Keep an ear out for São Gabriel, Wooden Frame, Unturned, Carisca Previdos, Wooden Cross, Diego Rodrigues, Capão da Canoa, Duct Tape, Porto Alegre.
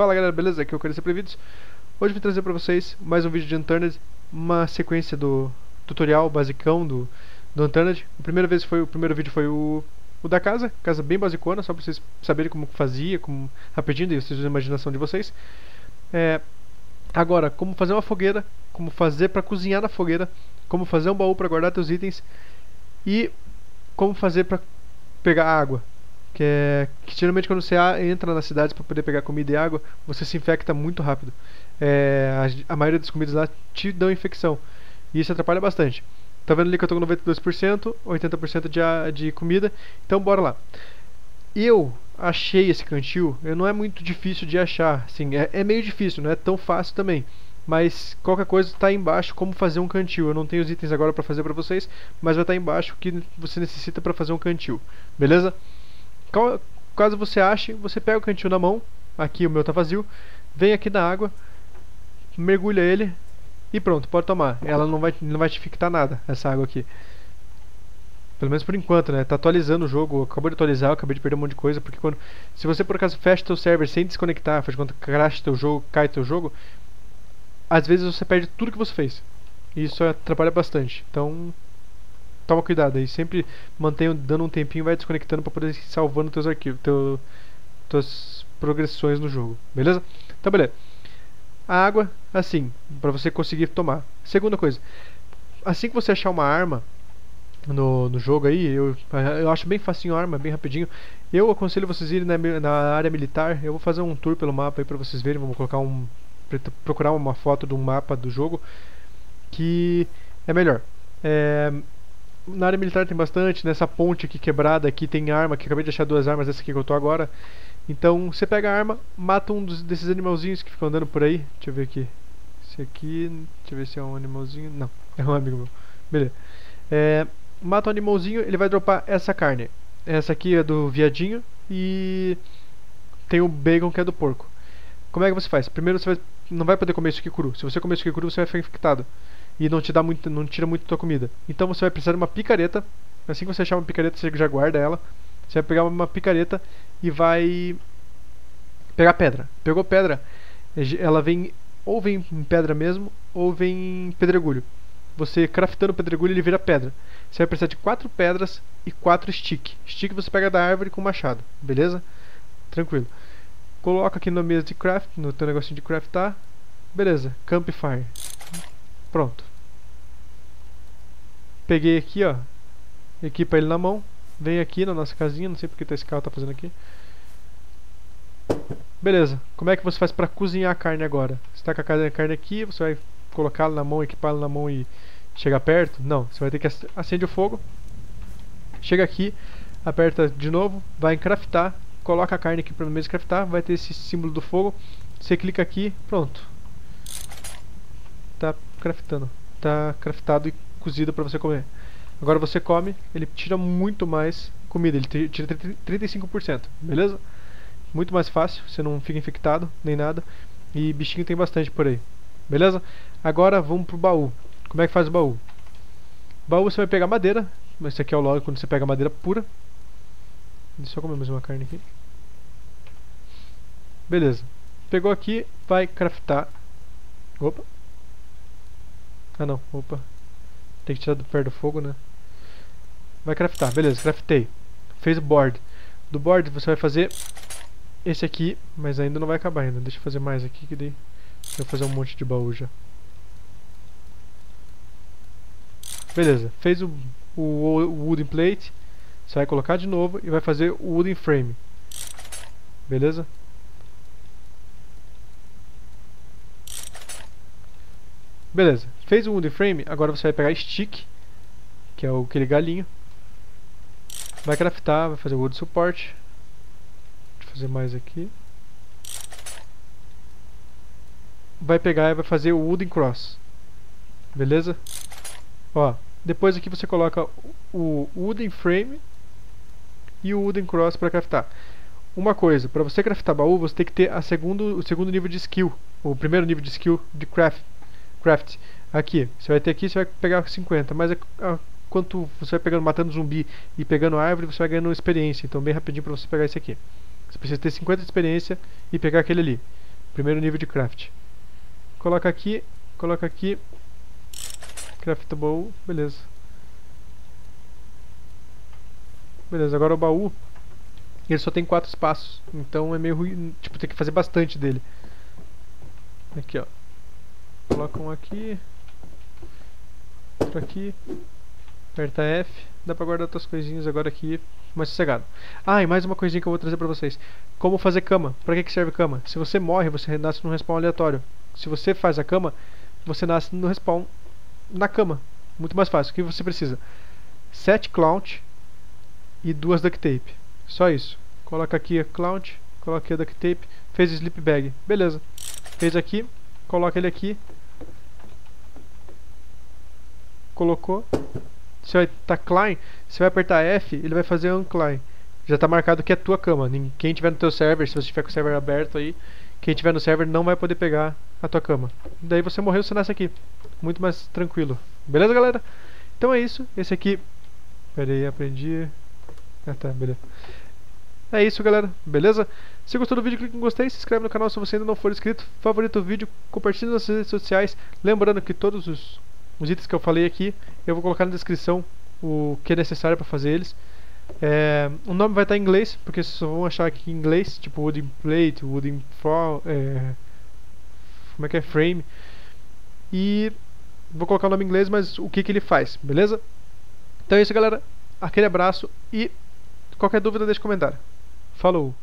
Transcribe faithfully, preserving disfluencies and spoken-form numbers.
Fala galera, beleza? Aqui é o Carisca Previdos. Hoje vim trazer pra vocês mais um vídeo de Unturned, uma sequência do tutorial basicão do, do Unturned. A primeira vez foi, o primeiro vídeo foi o, o da casa, casa bem basicona, só pra vocês saberem como fazia, como rapidinho, e vocês usam a imaginação de vocês. É, agora, como fazer uma fogueira, como fazer pra cozinhar na fogueira, como fazer um baú pra guardar teus itens e como fazer pra pegar água. Que, é, que geralmente quando você entra nas cidades para poder pegar comida e água, você se infecta muito rápido. É, a, a maioria das comidas lá te dão infecção. E isso atrapalha bastante. Tá vendo ali que eu tô com noventa e dois por cento, oitenta por cento de, de comida. Então bora lá. Eu achei esse cantil, não é muito difícil de achar. Assim, é, é meio difícil, não é tão fácil também. Mas qualquer coisa tá aí embaixo como fazer um cantil. Eu não tenho os itens agora para fazer para vocês, mas vai estar tá embaixo o que você necessita para fazer um cantil. Beleza? Caso você ache, você pega o cantil na mão. Aqui o meu tá vazio. Vem aqui na água, mergulha ele e pronto, pode tomar. Ela não vai, não vai te infectar nada, essa água aqui. Pelo menos por enquanto, né? Tá atualizando o jogo, acabou de atualizar, eu acabei de perder um monte de coisa. Porque quando, se você por acaso fecha teu server sem desconectar, faz quando crash teu jogo, cai teu jogo, às vezes você perde tudo que você fez. E isso atrapalha bastante. Então toma cuidado aí, sempre mantenha dando um tempinho, vai desconectando para poder ir salvando teus arquivos, teu, tuas progressões no jogo, beleza? Então beleza, a água assim, para você conseguir tomar. Segunda coisa, assim que você achar uma arma no, no jogo aí, eu, eu acho bem facinho a arma, bem rapidinho. Eu aconselho vocês irem na, na área militar, eu vou fazer um tour pelo mapa aí para vocês verem, vamos colocar um, procurar uma foto de um mapa do jogo, que é melhor. É... Na área militar tem bastante, nessa ponte aqui quebrada aqui tem arma, que eu acabei de achar duas armas, essa aqui que eu tô agora. Então você pega a arma, mata um dos, desses animalzinhos que ficam andando por aí. Deixa eu ver aqui. Esse aqui, deixa eu ver se é um animalzinho. Não, é um amigo meu. Beleza. É, mata um animalzinho, ele vai dropar essa carne. Essa aqui é do viadinho e tem o bacon que é do porco. Como é que você faz? Primeiro você vai, não vai poder comer isso aqui cru. Se você comer isso aqui cru, você vai ficar infectado. E não te dá muito, não tira muito da tua comida. Então você vai precisar de uma picareta. Assim que você achar uma picareta, você já guarda ela. Você vai pegar uma picareta e vai pegar pedra. Pegou pedra, ela vem ou vem em pedra mesmo, ou vem em pedregulho. Você craftando o pedregulho, ele vira pedra. Você vai precisar de quatro pedras e quatro stick. Stick você pega da árvore com machado, beleza? Tranquilo. Coloca aqui na mesa de craft, no teu negocinho de craftar. Beleza, campfire. Pronto. Peguei aqui, ó, equipa ele na mão, vem aqui na nossa casinha, não sei porque esse carro tá fazendo aqui. Beleza, como é que você faz pra cozinhar a carne agora? Você tá com a carne aqui, você vai colocá-la na mão, equipá-la na mão e chegar perto? Não, você vai ter que acender o fogo, chega aqui, aperta de novo, vai em craftar, coloca a carne aqui pra no mesmo craftar, vai ter esse símbolo do fogo, você clica aqui, pronto. Tá craftando, tá craftado e cozido para você comer. Agora você come, ele tira muito mais comida, ele tira trinta e cinco por cento, beleza? Muito mais fácil, você não fica infectado nem nada. E bichinho tem bastante por aí, beleza? Agora vamos pro baú. Como é que faz o baú? Baú você vai pegar madeira, mas isso aqui é o log quando você pega madeira pura. Deixa eu só comer mais uma carne aqui. Beleza, pegou aqui, vai craftar. Opa! Ah não, opa. Tem que tirar do pé do fogo, né? Vai craftar, beleza, craftei. Fez o board. Do board você vai fazer esse aqui, mas ainda não vai acabar ainda. Deixa eu fazer mais aqui que daí eu vou fazer um monte de baú já. Beleza, fez o, o, o wooden plate. Você vai colocar de novo e vai fazer o wooden frame. Beleza? Beleza, fez o wooden frame, agora você vai pegar stick, que é o, aquele galinho. Vai craftar, vai fazer o wood support. Deixa eu fazer mais aqui. Vai pegar e vai fazer o wooden cross. Beleza? Ó, depois aqui você coloca o wooden frame e o wooden cross para craftar. Uma coisa, para você craftar baú, você tem que ter a segundo, o segundo nível de skill, o primeiro nível de skill de craft. Craft, aqui, você vai ter aqui, você vai pegar cinquenta, mas a, a, quanto você vai pegando, matando zumbi e pegando árvore, você vai ganhando experiência, então bem rapidinho pra você pegar esse aqui. Você precisa ter cinquenta de experiência e pegar aquele ali. Primeiro nível de craft. Coloca aqui, coloca aqui. Craftable, beleza. Beleza, agora o baú, ele só tem quatro espaços, então é meio ruim, tipo, tem que fazer bastante dele. Aqui, ó. Colocam aqui. Outro aqui. Aperta F. Dá pra guardar outras coisinhas agora aqui, mais sossegado. Ah, e mais uma coisinha que eu vou trazer pra vocês. Como fazer cama. Pra que que serve cama? Se você morre, você renasce num respawn aleatório. Se você faz a cama, você nasce no respawn na cama. Muito mais fácil. O que você precisa? Sete clout e duas duct tape. Só isso. Coloca aqui a clout, coloca aqui a duct tape. Fez o sleep bag. Beleza. Fez aqui. Coloca ele aqui. Colocou. Você vai tá climb, você vai apertar F, ele vai fazer unclimb. Já tá marcado que é tua cama. Quem tiver no teu server, se você tiver com o server aberto aí, quem tiver no server não vai poder pegar a tua cama. Daí você morreu, você nasce aqui. Muito mais tranquilo. Beleza, galera? Então é isso. Esse aqui... Pera aí, aprendi... Ah, tá, beleza. É isso, galera. Beleza? Se gostou do vídeo, clique em gostei, se inscreve no canal se você ainda não for inscrito, favorita o vídeo, compartilhe nas redes sociais. Lembrando que todos os... Os itens que eu falei aqui, eu vou colocar na descrição o que é necessário para fazer eles. É, o nome vai estar em inglês, porque vocês só vão achar aqui em inglês, tipo wooden plate, wooden fall, é, como é que é, frame. E vou colocar o nome em inglês, mas o que que ele faz, beleza? Então é isso, galera. Aquele abraço e qualquer dúvida deixa um comentário. Falou!